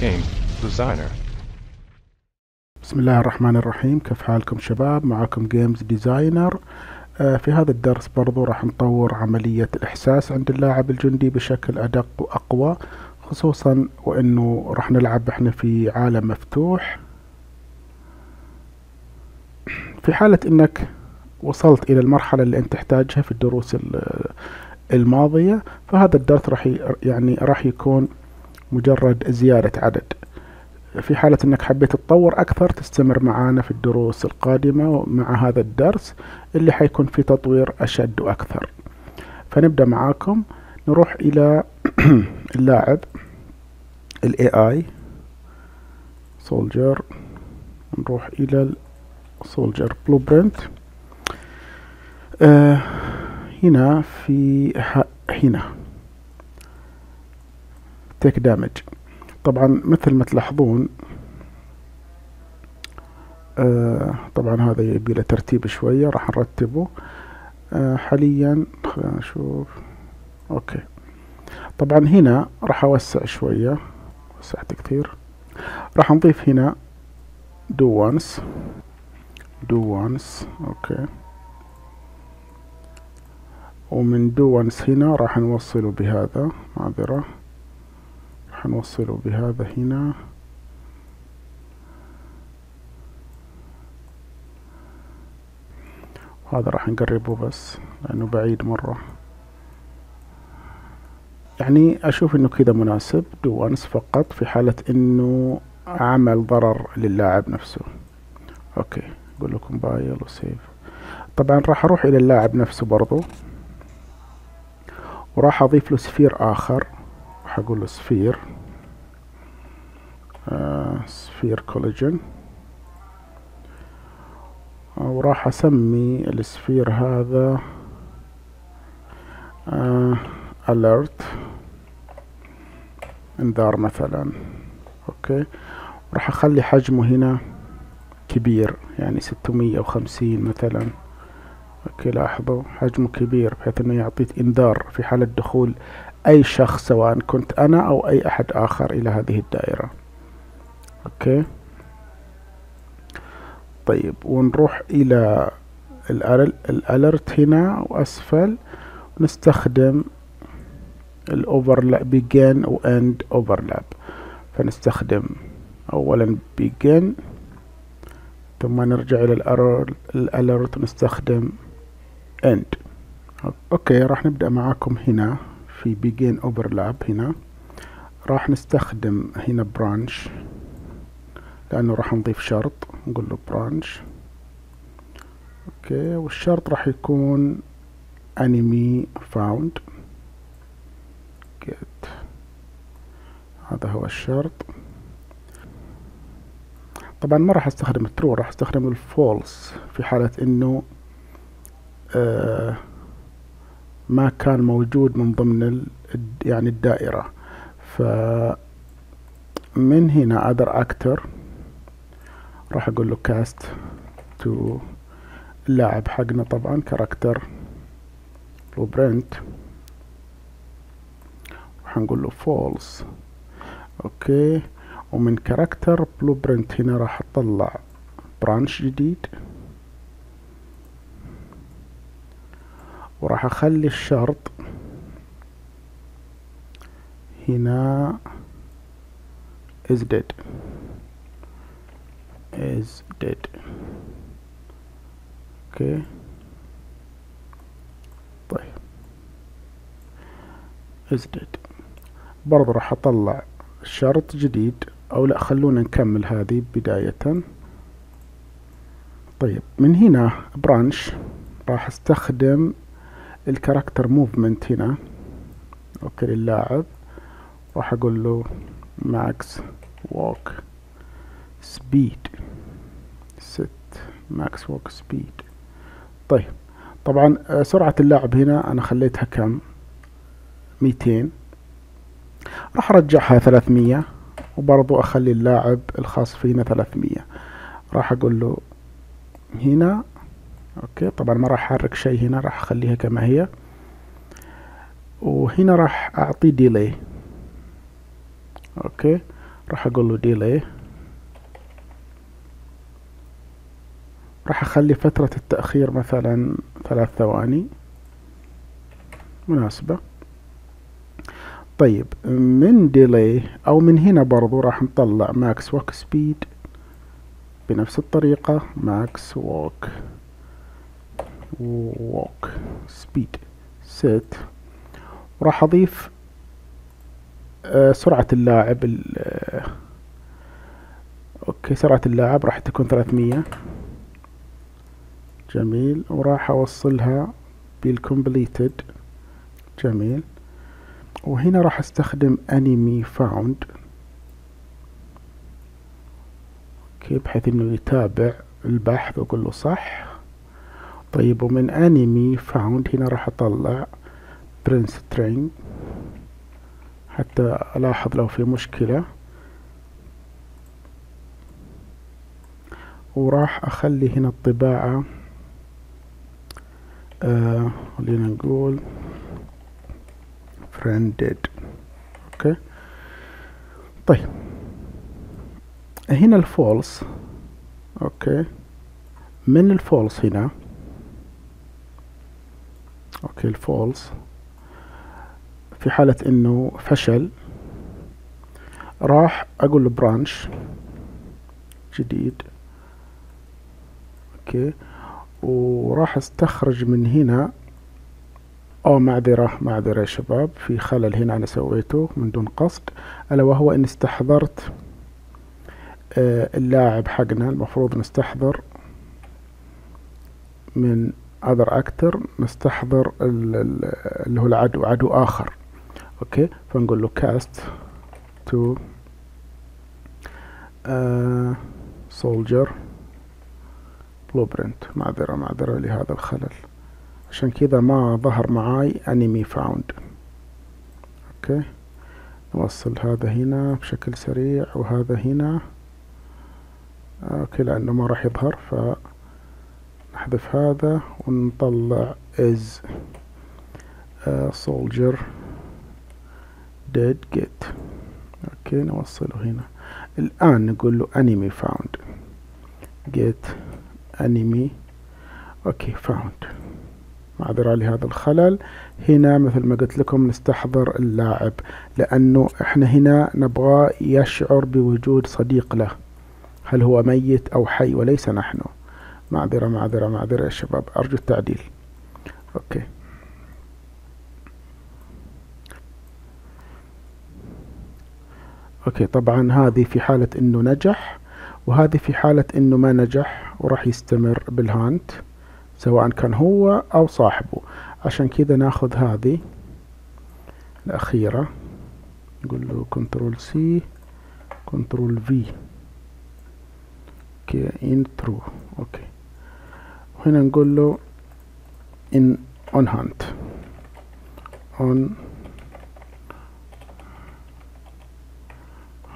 Game Designer. بسم الله الرحمن الرحيم. كيف حالكم شباب؟ معكم جيمز ديزاينر. في هذا الدرس برضو راح نطور عملية الإحساس عند اللاعب الجندي بشكل أدق وأقوى، خصوصا وأنه راح نلعب احنا في عالم مفتوح. في حالة أنك وصلت إلى المرحلة اللي أنت تحتاجها في الدروس الماضية، فهذا الدرس راح يكون مجرد زيادة عدد. في حالة انك حبيت تتطور اكثر تستمر معانا في الدروس القادمة مع هذا الدرس اللي حيكون فيه تطوير اشد واكثر. فنبدأ معاكم، نروح الى اللاعب ال AI Soldier، نروح الى Soldier Blueprint. هنا في تيك دامج. طبعا مثل ما تلاحظون طبعا هذا يبي له ترتيب شوية، راح نرتبه حاليا. خلينا نشوف. اوكي، طبعا هنا راح اوسع شوية، وسعت كثير. راح نضيف هنا do once. اوكي، ومن do once هنا راح نوصله بهذا، معذرة، نوصله بهذا هنا. وهذا راح نقربه بس لأنه بعيد مرة، يعني أشوف إنه كذا مناسب. دوانس فقط في حالة إنه عمل ضرر للاعب نفسه. أوكي، أقول لكم بايل وسيف. طبعا راح أروح إلى اللاعب نفسه برضو، وراح أضيف له سفير آخر. راح أقول له سفير كوليجن، وراح اسمي السفير هذا alert انذار مثلا. اوكي، راح اخلي حجمه هنا كبير، يعني 650 مثلا. اوكي، لاحظوا حجمه كبير بحيث انه يعطيك انذار في حالة دخول اي شخص، سواء كنت انا او اي احد اخر، الى هذه الدائرة. اوكي طيب، ونروح الى الالرت هنا واسفل، ونستخدم الاوفرلاب بيجن واند اوفرلاب. فنستخدم اولا بيجن، ثم نرجع الى الالرت ونستخدم اند. اوكي، راح نبدأ معاكم هنا في begin overlap. هنا راح نستخدم هنا branch، لأنه راح نضيف شرط، نقول له branch. اوكي، والشرط راح يكون enemy found get، هذا هو الشرط. طبعا ما راح استخدم true، راح استخدم false في حالة انه ما كان موجود من ضمن الدائرة. فمن هنا other actor راح اقول له cast to اللاعب حقنا، طبعا character blueprint، راح نقول له false. اوكي، ومن character blueprint هنا راح اطلع branch جديد، وراح اخلي الشرط هنا is dead اوكي طيب is dead. برضو راح اطلع شرط جديد، او لا خلونا نكمل هذه بداية. طيب، من هنا برانش راح استخدم الكاركتر موفمنت هنا. اوكي، للاعب راح اقول له ماكس ووك سبيد، ست ماكس ووك سبيد. طيب، طبعا سرعة اللاعب هنا انا خليتها كم؟ 200. راح ارجعها 300، وبرضو اخلي اللاعب الخاص فينا 300. راح اقول له هنا اوكي، طبعا ما راح احرك شيء هنا، راح اخليها كما هي. وهنا راح اعطيه ديلي. اوكي، راح اقول له ديلاي، راح اخلي فترة التأخير مثلا 3 ثواني مناسبة. طيب من ديلاي او من هنا برضو راح نطلع ماكس ووك سبيد بنفس الطريقة، ماكس ووك سبيد سيت، وراح اضيف سرعة اللاعب. اوكي سرعة اللاعب راح تكون 300. جميل، وراح اوصلها بالكمبليتد. جميل، وهنا راح استخدم انمي فاوند بحيث انه يتابع البحث ويقول له صح. طيب ومن انمي فاوند هنا راح اطلع برنت سترينج حتى الاحظ لو في مشكلة، وراح اخلي هنا الطباعة خلينا نقول فرندد. اوكي طيب هنا الفولس. اوكي من الفولس هنا، اوكي الفولس في حالة انه فشل راح اقول له برانش جديد. اوكي وراح استخرج من هنا، او معذرة يا شباب، في خلل هنا انا سويته من دون قصد، الا وهو اني استحضرت اللاعب حقنا. المفروض نستحضر من other actor، نستحضر اللي هو العدو، عدو آخر. اوكي فنقول له cast to soldier blueprint. معذرة لهذا الخلل، عشان كذا ما ظهر معاي enemy found. اوكي نوصل هذا هنا بشكل سريع وهذا هنا. اوكي لانه ما راح يظهر فنحذف هذا ونطلع is soldier dead get. اوكي نوصله هنا. الان نقول له enemy found get enemy. اوكي found، معذرة لهذا الخلل. هنا مثل ما قلت لكم نستحضر اللاعب، لانه احنا هنا نبغى يشعر بوجود صديق له، هل هو ميت أو حي وليس نحن. معذرة يا شباب، أرجو التعديل. أوكي أوكي طبعا هذه في حالة إنه نجح، وهذه في حالة إنه ما نجح، وراح يستمر بالهانت سواء كان هو أو صاحبه. عشان كذا ناخذ هذه الأخيرة، نقول له كنترول سي كنترول في. اوكي ان ترو. اوكي وهنا نقول له ان اون هانت، اون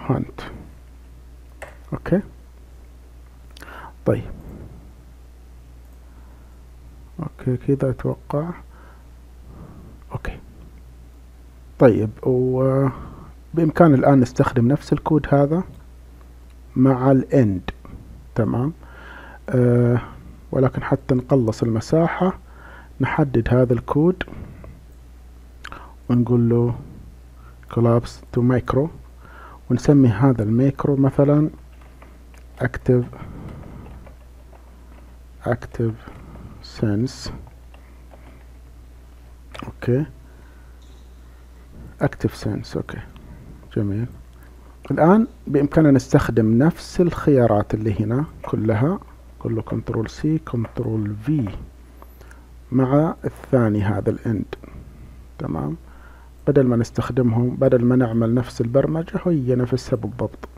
هانت. اوكي طيب اوكي كذا اتوقع. اوكي طيب، وبامكاننا الان نستخدم نفس الكود هذا مع الاند، تمام. ولكن حتى نقلص المساحة نحدد هذا الكود ونقول له collapse to macro، ونسمي هذا الميكرو مثلا active sense. اوكي active sense. اوكي جميل. الآن بإمكاننا نستخدم نفس الخيارات اللي هنا كلها، كله كنترول سي كنترول في مع الثاني هذا الاند، تمام. بدل ما نستخدمهم، بدل ما نعمل نفس البرمجة هي نفسها بالضبط.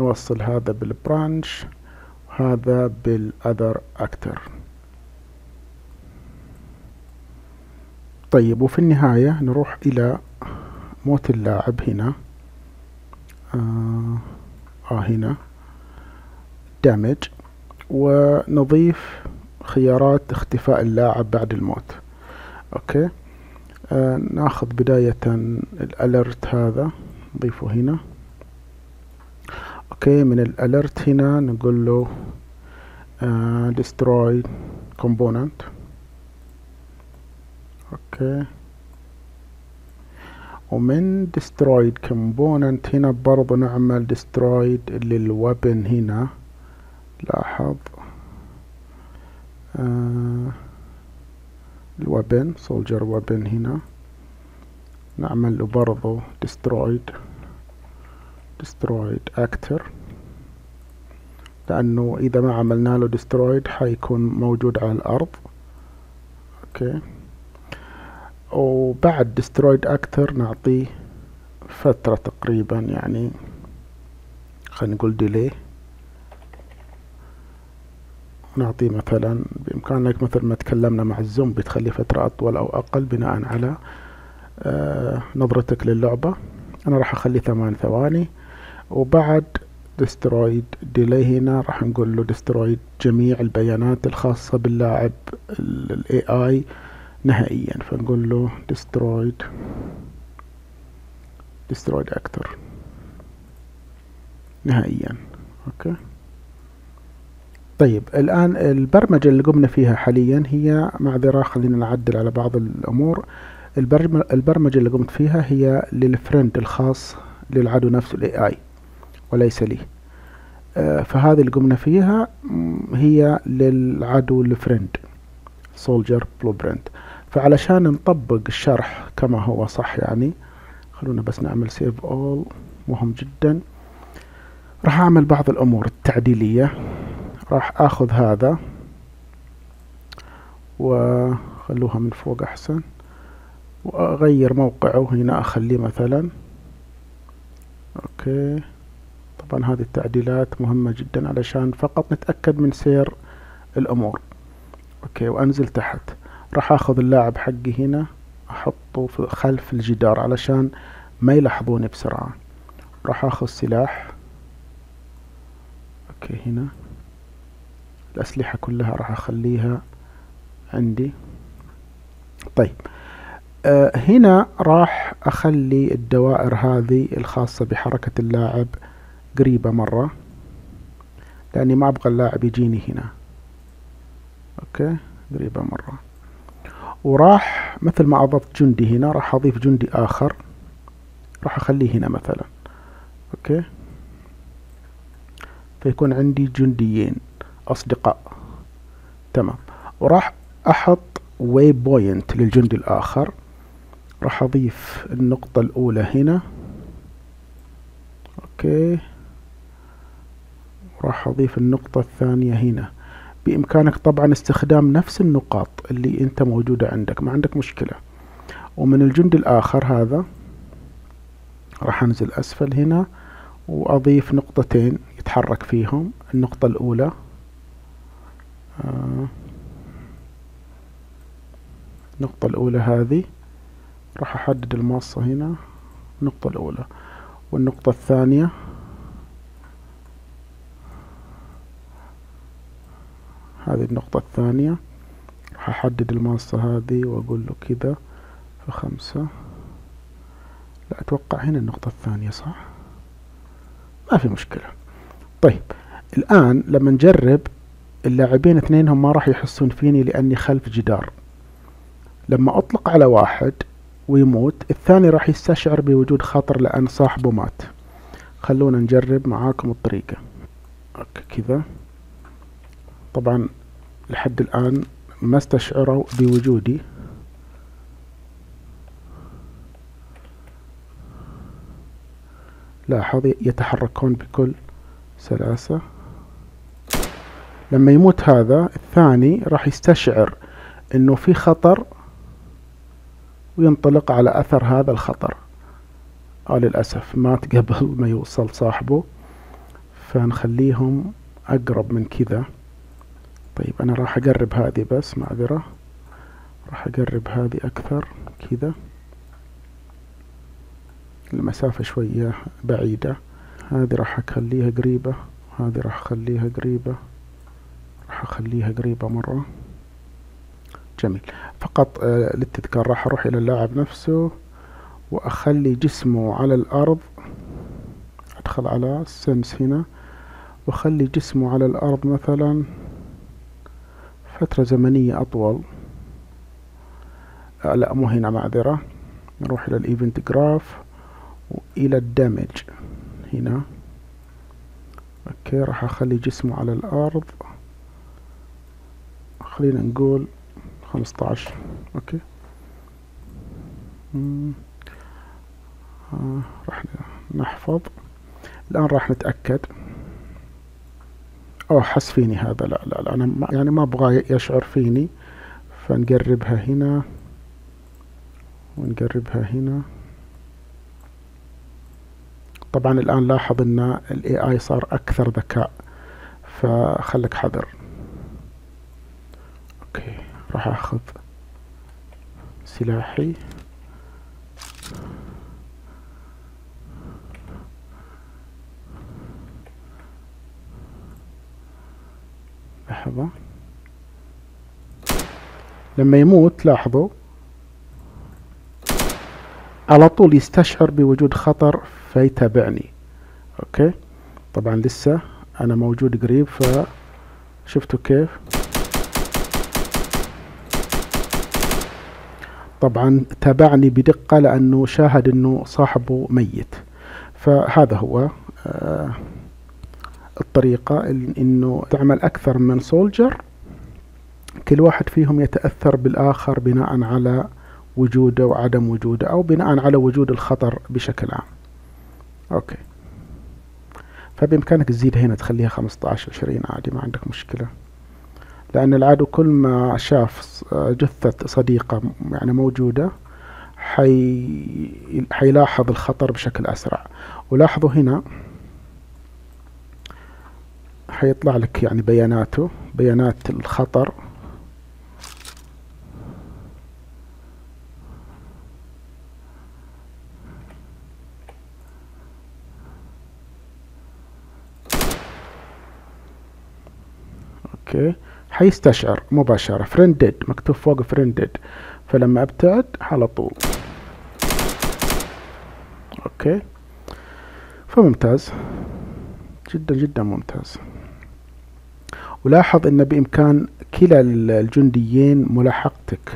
نوصل هذا بالبرانش وهذا بالأذر أكتر. طيب وفي النهاية نروح إلى موت اللاعب هنا، هنا دامج، ونضيف خيارات اختفاء اللاعب بعد الموت. اوكي ناخذ بداية الالرت هذا، نضيفه هنا اوكي. من الالرت هنا نقول له destroy component. اوكي. ومن destroyed component هنا برضو نعمل destroyed للweapon هنا. لاحظ الوابن soldier وابن هنا نعمل له برضو destroyed actor، لأنه إذا ما عملنا له destroyed حيكون موجود على الأرض. اوكي. وبعد destroyed actor نعطيه فترة تقريبا، يعني خلينا نقول delay، نعطيه مثلا بإمكانك مثل ما تكلمنا مع الزومبي تخليه فترة أطول أو أقل بناء على نظرتك للعبة. أنا راح أخليه 8 ثواني. وبعد دسترويد ديلي هنا راح نقول له دسترويد جميع البيانات الخاصة باللاعب الاي اي نهائيا، فنقول له دسترويد أكتر نهائيا. اوكي. طيب الآن البرمجة اللي قمنا فيها حاليا هي، معذرة خلينا نعدل على بعض الأمور، البرمجة اللي قمت فيها هي للفرند الخاص للعدو نفسه الاي اي وليس لي. فهذه اللي قمنا فيها هي للعدو الفرند سولجر بلوبرنت. فعلشان نطبق الشرح كما هو صح، يعني خلونا بس نعمل سيف اول، مهم جدا. راح أعمل بعض الأمور التعديلية، راح اخذ هذا وخلوها من فوق احسن، واغير موقعه هنا اخليه مثلا. اوكي. طبعا هذه التعديلات مهمة جدا علشان فقط نتأكد من سير الامور. اوكي. وانزل تحت، راح اخذ اللاعب حقي هنا احطه خلف الجدار علشان ما يلاحظوني بسرعة. راح اخذ سلاح. اوكي. هنا الأسلحة كلها راح أخليها عندي. طيب هنا راح أخلي الدوائر هذه الخاصة بحركة اللاعب قريبة مرة، لأني ما أبغى اللاعب يجيني هنا. أوكي. قريبة مرة. وراح مثل ما أضفت جندي هنا راح أضيف جندي آخر، راح أخليه هنا مثلا. أوكي. فيكون عندي جنديين أصدقاء، تمام. وراح أحط واي بوينت للجندي الآخر، راح أضيف النقطة الأولى هنا. أوكي. راح أضيف النقطة الثانية هنا. بإمكانك طبعا استخدام نفس النقاط اللي أنت موجودة عندك، ما عندك مشكلة. ومن الجندي الآخر هذا راح أنزل أسفل هنا وأضيف نقطتين يتحرك فيهم. النقطة الأولى النقطة الأولى هذه راح أحدد الماصة هنا، النقطة الأولى. والنقطة الثانية هذه، النقطة الثانية راح أحدد الماصة هذه وأقول له كذا في 5. لا أتوقع هنا النقطة الثانية صح، ما في مشكلة. طيب الآن لما نجرب، اللاعبين اثنين هم ما راح يحسون فيني لأني خلف جدار. لما أطلق على واحد ويموت الثاني راح يستشعر بوجود خطر لأن صاحبه مات. خلونا نجرب معاكم الطريقة. أوكي كذا. طبعا لحد الآن ما استشعروا بوجودي. لاحظ يتحركون بكل سلاسة. لما يموت هذا الثاني راح يستشعر انه في خطر وينطلق على اثر هذا الخطر. للأسف مات قبل ما يوصل صاحبه، فنخليهم اقرب من كذا. طيب انا راح اقرب هذه بس، معذرة، راح اقرب هذه اكثر كذا، المسافة شوية بعيدة. هذه راح اخليها قريبة، هذه راح اخليها قريبة، راح اخليها قريبة مرة. جميل. فقط للتذكار راح اروح الى اللاعب نفسه واخلي جسمه على الارض، ادخل على السنس هنا وخلي جسمه على الارض مثلا فترة زمنية اطول. لا مو هنا معذرة، نروح الى الايفنت جراف والى الدمج هنا. اوكي راح اخلي جسمه على الارض، خلينا نقول 15. اوكي راح نحفظ الآن، راح نتأكد. أو حس فيني هذا، لا لا لا أنا يعني ما أبغى يشعر فيني، فنقربها هنا ونقربها هنا. طبعا الآن لاحظ أن ال AI صار أكثر ذكاء، فخلك حذر. أوكي راح أخذ سلاحي لحظة. لما يموت لاحظوا على طول يستشعر بوجود خطر فيتبعني. اوكي طبعا لسه انا موجود قريب، فشفتوا كيف. طبعا تابعني بدقة لأنه شاهد أنه صاحبه ميت. فهذا هو الطريقة أنه تعمل أكثر من سولجر، كل واحد فيهم يتأثر بالآخر بناء على وجوده وعدم وجوده، أو بناء على وجود الخطر بشكل عام. أوكي فبإمكانك تزيد هنا تخليها 15 20 عادي، ما عندك مشكلة، لأن العدو كل ما شاف جثة صديقة يعني موجودة حيلاحظ الخطر بشكل أسرع. ولاحظوا هنا حيطلع لك يعني بياناته، بيانات الخطر. أوكي حيستشعر مباشرة فريندد، مكتوب فوق فريندد، فلما ابتعد على طول. اوكي فممتاز جدا جدا ممتاز. ولاحظ ان بامكان كلا الجنديين ملاحقتك،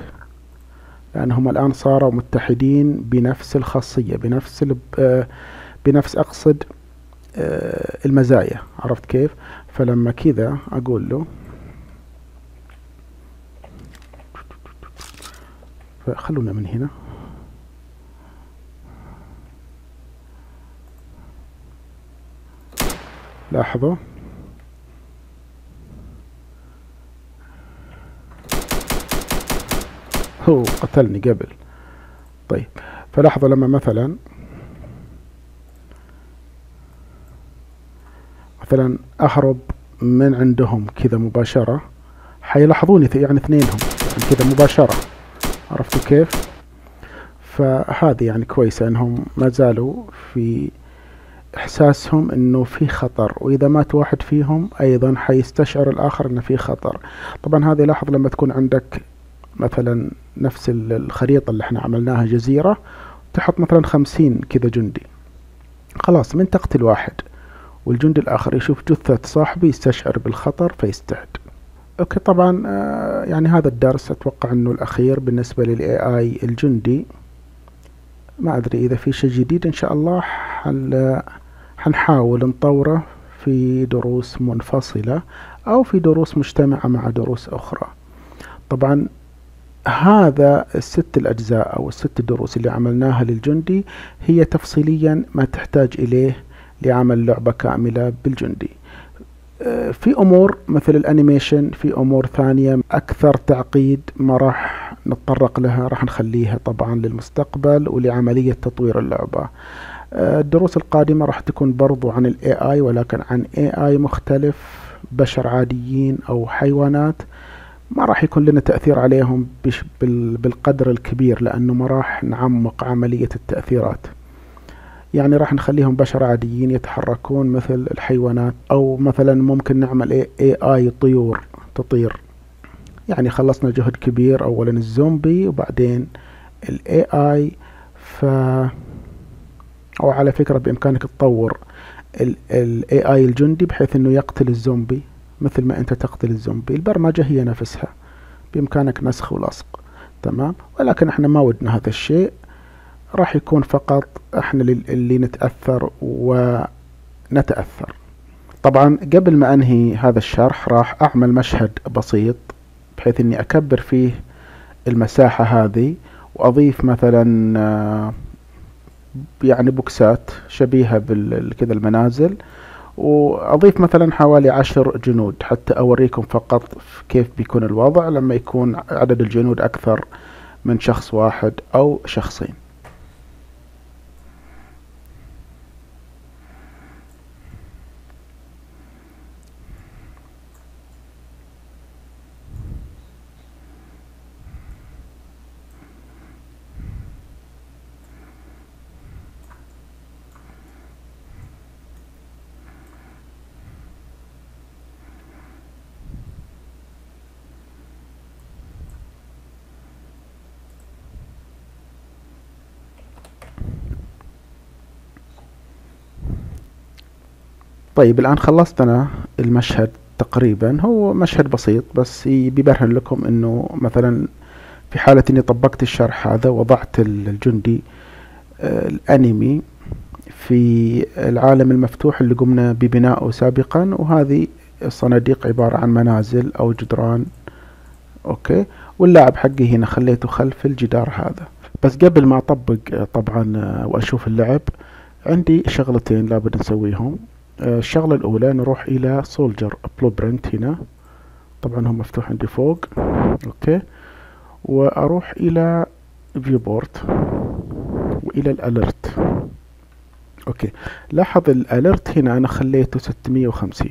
لانهم الان صاروا متحدين بنفس الخاصية، بنفس اقصد المزايا، عرفت كيف. فلما كذا اقول له خلونا من هنا. لاحظوا هو قتلني قبل. طيب فلاحظوا لما مثلا اهرب من عندهم كذا مباشرة، حيلاحظوني يعني اثنينهم يعني كذا مباشرة، عرفتوا كيف. فهذه يعني كويسة انهم ما زالوا في احساسهم انه في خطر، واذا مات واحد فيهم ايضا حيستشعر الاخر انه في خطر. طبعا هذه لاحظ لما تكون عندك مثلا نفس الخريطة اللي احنا عملناها جزيرة، تحط مثلا 50 كذا جندي، خلاص من تقتل واحد والجندي الاخر يشوف جثة صاحبي يستشعر بالخطر فيستعد. اوكي طبعا يعني هذا الدرس اتوقع انه الاخير بالنسبة للاي اي الجندي. ما ادري اذا في شيء جديد ان شاء الله حنحاول نطوره في دروس منفصلة او في دروس مجتمعة مع دروس اخرى. طبعا هذا الست الاجزاء او الست دروس اللي عملناها للجندي هي تفصيليا ما تحتاج اليه لعمل لعبة كاملة بالجندي. في امور مثل الانيميشن، في امور ثانية اكثر تعقيد ما راح نتطرق لها، راح نخليها طبعا للمستقبل ولعملية تطوير اللعبة. الدروس القادمة راح تكون برضو عن الاي اي، ولكن عن اي اي مختلف، بشر عاديين او حيوانات، ما راح يكون لنا تأثير عليهم بالقدر الكبير، لانه ما راح نعمق عملية التأثيرات. يعني راح نخليهم بشر عاديين يتحركون مثل الحيوانات، او مثلا ممكن نعمل AI طيور تطير. يعني خلصنا جهد كبير، اولا الزومبي وبعدين الاي اي. او على فكرة بامكانك تطور الاي الجندي بحيث انه يقتل الزومبي مثل ما انت تقتل الزومبي. البرمجة هي نفسها، بامكانك نسخ ولصق، تمام، ولكن احنا ما ودنا هذا الشيء، راح يكون فقط احنا اللي نتأثر ونتأثر. طبعا قبل ما انهي هذا الشرح راح اعمل مشهد بسيط بحيث اني اكبر فيه المساحة هذه واضيف مثلا يعني بوكسات شبيهة بالكذا المنازل، واضيف مثلا حوالي 10 جنود حتى اوريكم فقط كيف بيكون الوضع لما يكون عدد الجنود اكثر من شخص واحد او شخصين. طيب الآن خلصت أنا المشهد تقريبا، هو مشهد بسيط بس بيبرهن لكم أنه مثلا في حالة أني طبقت الشرح هذا وضعت الجندي الأنمي في العالم المفتوح اللي قمنا ببنائه سابقا، وهذه الصناديق عبارة عن منازل أو جدران، أوكي، واللاعب حقي هنا خليته خلف الجدار هذا. بس قبل ما أطبق طبعا وأشوف اللعب عندي شغلتين لابد نسويهم. الشغلة الأولى نروح إلى سولجر بلوبرنت، هنا طبعا هو مفتوح عندي فوق، أوكي، وأروح إلى فيوبورت وإلى الأليرت، أوكي. لاحظ الأليرت هنا أنا خليته 650،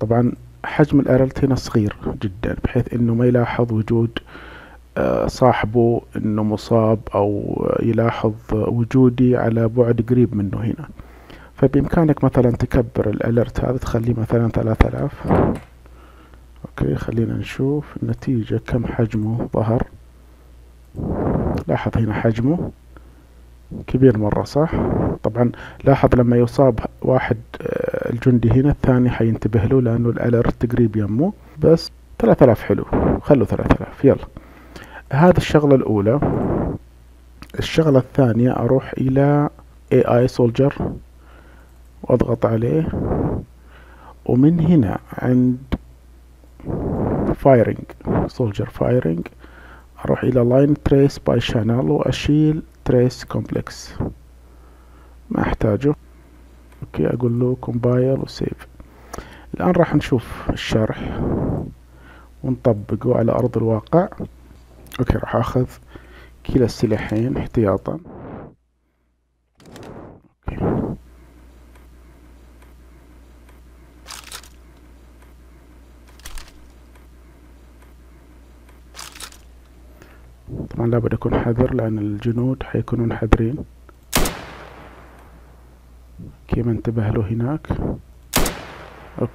طبعا حجم الأليرت هنا صغير جدا بحيث إنه ما يلاحظ وجود صاحبه إنه مصاب أو يلاحظ وجودي على بعد قريب منه هنا. فبإمكانك مثلا تكبر الأليرت هذا تخليه مثلا 3000، أوكي. خلينا نشوف النتيجة كم حجمه ظهر. لاحظ هنا حجمه كبير مرة، صح؟ طبعا لاحظ لما يصاب واحد الجندي هنا الثاني حينتبه له لأنه الأليرت قريب يمه. بس 3000 حلو، خلوا 3000 يلا. هذه الشغلة الأولى. الشغلة الثانية أروح إلى AI Soldier واضغط عليه، ومن هنا عند فايرنج سولجر فايرنج اروح الى لاين تريس باي شانل واشيل تريس كومبلكس ما احتاجه، اوكي، اقول له كومبايل وسيف. الان راح نشوف الشرح ونطبقه على ارض الواقع، اوكي. راح اخذ كلا السلاحين احتياطا، اوكي. طبعا لابد أكون حذر لأن الجنود حيكونون حذرين، كيما انتبه له هناك، أوك.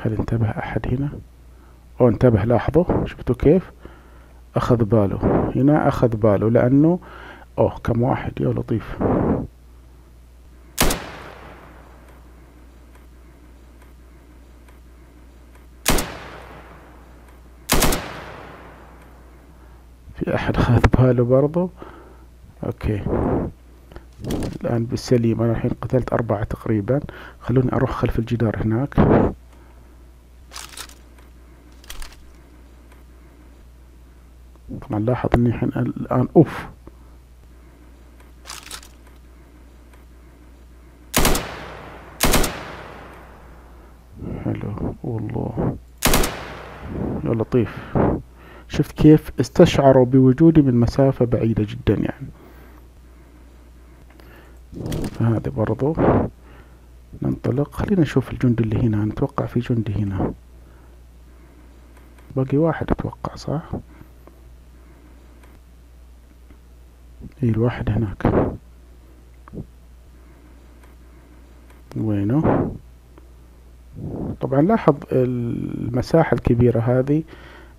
هل انتبه أحد هنا؟ أو انتبه، لاحظوا شفتوا كيف أخذ باله هنا، أخذ باله لأنه أوه كم واحد، يا لطيف. في احد خذ باله برضو، اوكي. الان بالسليم انا الحين قتلت 4 تقريبا. خلوني اروح خلف الجدار هناك، طبعا لاحظ اني الحين الان اوف حلو والله يا لطيف. شفت كيف استشعروا بوجودي من مسافة بعيدة جدا يعني. فهذا برضو ننطلق. خلينا نشوف الجندي اللي هنا، نتوقع في جندي هنا، باقي واحد اتوقع، صح؟ اي الواحد هناك، وينه؟ طبعا لاحظ المساحة الكبيرة هذه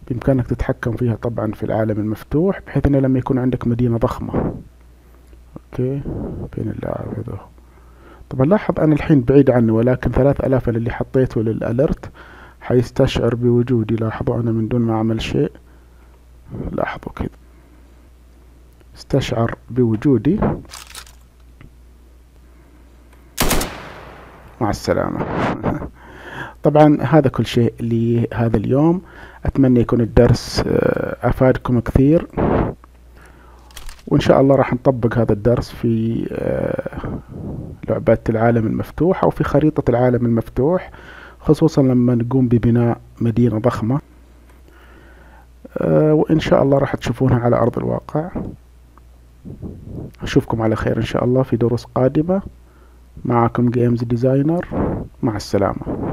بإمكانك تتحكم فيها طبعا في العالم المفتوح بحيث أنه لما يكون عندك مدينة ضخمة، أوكي. فين اللاعب هذا؟ طبعا لاحظ أنا الحين بعيد عنه، ولكن 3000 اللي حطيته للألرت حيستشعر بوجودي. لاحظوا أنا من دون ما أعمل شيء، لاحظوا كذا استشعر بوجودي. مع السلامة. طبعا هذا كل شيء لهذا اليوم، أتمنى يكون الدرس أفادكم كثير، وإن شاء الله راح نطبق هذا الدرس في لعبة العالم المفتوح أو في خريطة العالم المفتوح، خصوصا لما نقوم ببناء مدينة ضخمة، وإن شاء الله راح تشوفونها على أرض الواقع. أشوفكم على خير إن شاء الله في دروس قادمة. معكم جيمز ديزاينر، مع السلامة.